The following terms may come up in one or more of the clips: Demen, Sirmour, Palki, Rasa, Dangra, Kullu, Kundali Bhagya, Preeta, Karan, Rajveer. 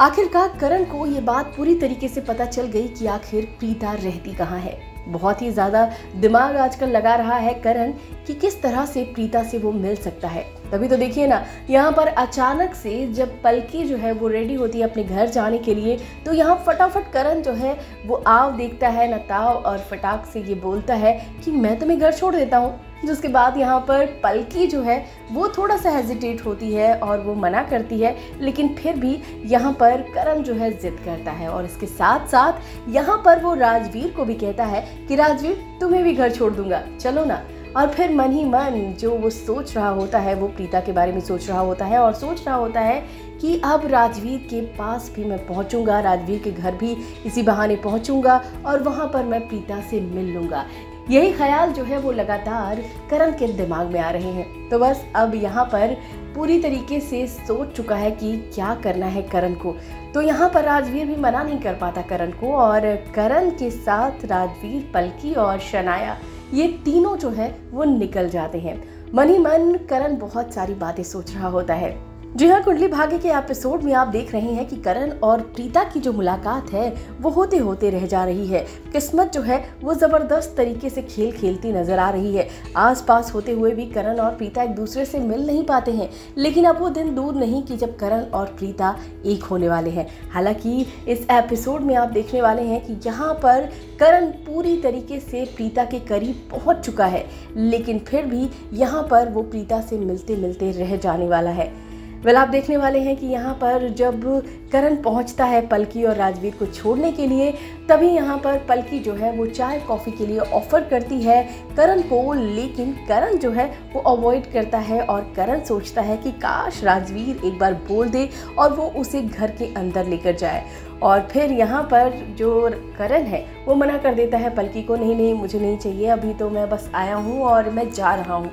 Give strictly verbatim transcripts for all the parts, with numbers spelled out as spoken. आखिरकार करण को ये बात पूरी तरीके से पता चल गई कि आखिर प्रीता रहती कहाँ है। बहुत ही ज़्यादा दिमाग आजकल लगा रहा है करण कि किस तरह से प्रीता से वो मिल सकता है। तभी तो देखिए ना, यहाँ पर अचानक से जब पलकी जो है वो रेडी होती है अपने घर जाने के लिए, तो यहाँ फटाफट करण जो है वो आव देखता है ना ताव, और फटाक से ये बोलता है कि मैं तुम्हें घर छोड़ देता हूँ। जिसके बाद यहाँ पर पलकी जो है वो थोड़ा सा हेजिटेट होती है और वो मना करती है, लेकिन फिर भी यहाँ पर करण जो है जिद करता है और इसके साथ साथ यहाँ पर वो राजवीर को भी कहता है कि राजवीर तुम्हें भी घर छोड़ दूंगा, चलो ना। और फिर मन ही मन जो वो सोच रहा होता है वो प्रीता के बारे में सोच रहा होता है और सोच रहा होता है कि अब राजवीर के पास भी मैं पहुँचूँगा, राजवीर के घर भी इसी बहाने पहुँचूँगा और वहाँ पर मैं प्रीता से मिल लूँगा। यही ख्याल जो है वो लगातार करण के दिमाग में आ रहे हैं। तो बस अब यहाँ पर पूरी तरीके से सोच चुका है कि क्या करना है करण को। तो यहाँ पर राजवीर भी मना नहीं कर पाता करण को, और करण के साथ राजवीर, पलकी और शनाया ये तीनों जो है वो निकल जाते हैं। मन ही मन करण बहुत सारी बातें सोच रहा होता है। जी हाँ, कुंडली भाग्य के एपिसोड में आप देख रहे हैं कि करण और प्रीता की जो मुलाकात है वो होते होते रह जा रही है। किस्मत जो है वो ज़बरदस्त तरीके से खेल खेलती नज़र आ रही है। आसपास होते हुए भी करण और प्रीता एक दूसरे से मिल नहीं पाते हैं, लेकिन अब वो दिन दूर नहीं कि जब करण और प्रीता एक होने वाले हैं। हालांकि इस एपिसोड में आप देखने वाले हैं कि यहाँ पर करण पूरी तरीके से प्रीता के करीब पहुँच चुका है, लेकिन फिर भी यहाँ पर वो प्रीता से मिलते मिलते रह जाने वाला है। वेल, आप देखने वाले हैं कि यहाँ पर जब करण पहुँचता है पलकी और राजवीर को छोड़ने के लिए, तभी यहाँ पर पलकी जो है वो चाय कॉफ़ी के लिए ऑफ़र करती है करण को, लेकिन करण जो है वो अवॉइड करता है। और करण सोचता है कि काश राजवीर एक बार बोल दे और वो उसे घर के अंदर लेकर जाए। और फिर यहाँ पर जो करण है वो मना कर देता है पलकी को, नहीं नहीं मुझे नहीं चाहिए, अभी तो मैं बस आया हूँ और मैं जा रहा हूँ।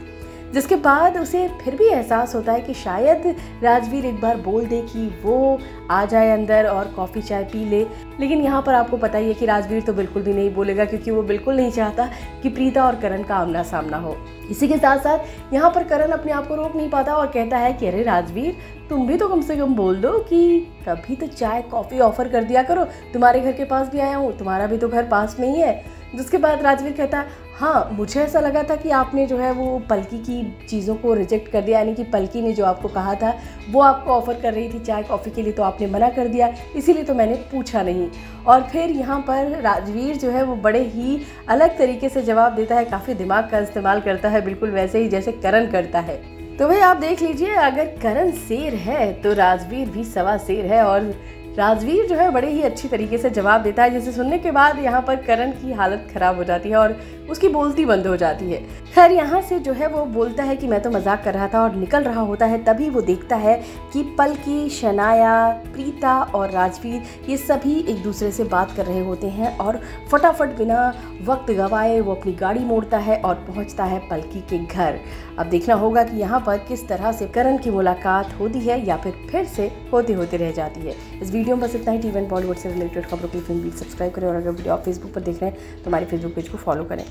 जिसके बाद उसे फिर भी एहसास होता है कि शायद राजवीर एक बार बोल दे कि वो आ जाए अंदर और कॉफ़ी चाय पी ले, लेकिन यहाँ पर आपको पता ही है कि राजवीर तो बिल्कुल भी नहीं बोलेगा, क्योंकि वो बिल्कुल नहीं चाहता कि प्रीता और करण का आमना सामना हो। इसी के साथ साथ यहाँ पर करण अपने आप को रोक नहीं पाता और कहता है कि अरे राजवीर, तुम भी तो कम से कम बोल दो कि कभी तो चाय कॉफ़ी ऑफ़र कर दिया करो, तुम्हारे घर के पास भी आया हूँ, तुम्हारा भी तो घर पास में ही है। जिसके बाद राजवीर कहता है हाँ, मुझे ऐसा लगा था कि आपने जो है वो पलकी की चीज़ों को रिजेक्ट कर दिया, यानी कि पलकी ने जो आपको कहा था वो आपको ऑफ़र कर रही थी चाय कॉफ़ी के लिए, तो आपने मना कर दिया, इसीलिए तो मैंने पूछा नहीं। और फिर यहाँ पर राजवीर जो है वो बड़े ही अलग तरीके से जवाब देता है, काफ़ी दिमाग का इस्तेमाल करता है, बिल्कुल वैसे ही जैसे करण करता है। तो भाई आप देख लीजिए, अगर करण शेर है तो राजवीर भी सवा शेर है, और राजवीर जो है बड़े ही अच्छी तरीके से जवाब देता है, जिसे सुनने के बाद यहाँ पर करण की हालत ख़राब हो जाती है और उसकी बोलती बंद हो जाती है। खैर यहाँ से जो है वो बोलता है कि मैं तो मजाक कर रहा था और निकल रहा होता है। तभी वो देखता है कि पलकी, शनाया, प्रीता और राजवीर ये सभी एक दूसरे से बात कर रहे होते हैं, और फटाफट बिना वक्त गंवाए वो अपनी गाड़ी मोड़ता है और पहुँचता है पलकी के घर। अब देखना होगा कि यहाँ पर किस तरह से करण की मुलाकात होती है या फिर फिर से होते होते रह जाती है। इस वीडियो में बस इतना ही। टी वन बॉलीवुड से रिलेटेड खबरों के लिए सब्सक्राइब करें, और अगर वीडियो आप फेसबुक पर देख रहे हैं तो हमारे फेसबुक पेज को फॉलो करें।